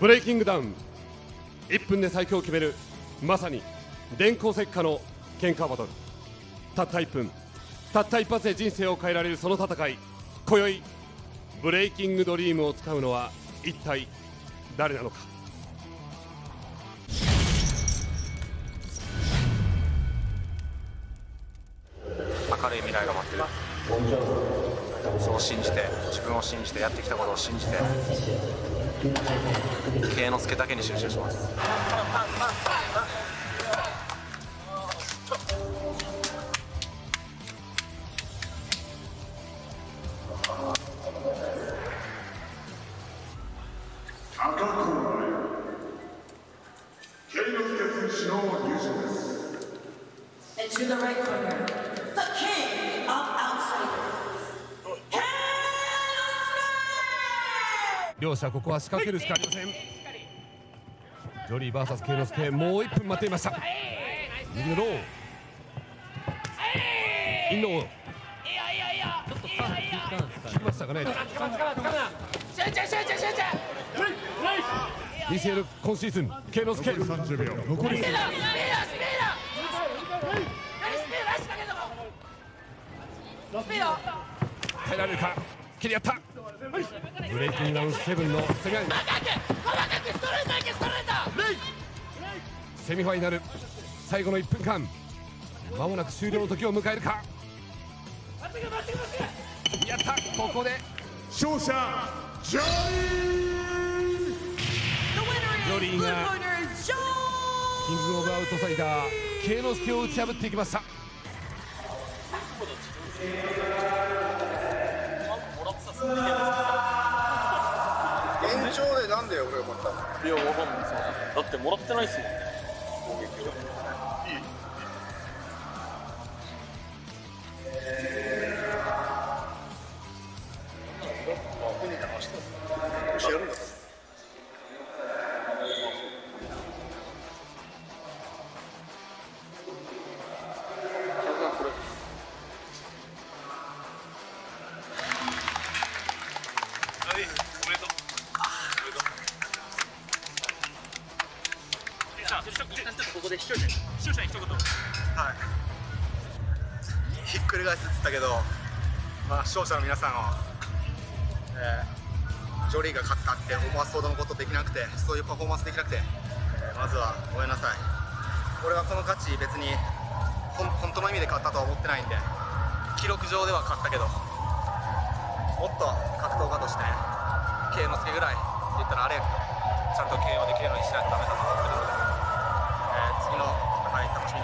ブレイキングダウン、1分で最強を決める、まさに電光石火の喧嘩バトル。たった1分、たった一発で人生を変えられるその戦い、今宵ブレイキングドリームを使うのは一体誰なのか。明るい未来が待ってる、そう信じて、自分を信じて、やってきたことを信じて、慶之助だけに集中します。両者ここは仕掛けるしかありません。ジョリー VS 慶之助、もう1分待っていました。右のローインロー、ちょっと効きましたかね。ECL 今シーズン慶之助30秒、残り耐えられるか。蹴り合った。ブレイキングダウン7のセガン、セミファイナル最後の1分間、まもなく終了の時を迎えるか。やった。ここで勝者ジョリーがキングオブアウトサイダー慶之助を打ち破っていきました。なんで俺がもらったの？いや、わかんないですよ。だってもらってないっすもんね。攻撃が。いい。ひっくり返すって言ったけど、まあ、視聴者の皆さんを、ジョリーが勝ったって思わすほどのことできなくて、そういうパフォーマンスできなくて、まずはごめんなさい。俺はこの勝ち、別に本当の意味で勝ったとは思ってないんで、記録上では勝ったけど、もっと格闘家として慶之助ぐらいって言ったらあれやけど、ちゃんと KO できるようにしないとダメだと思ってるので、次の戦い楽しみに。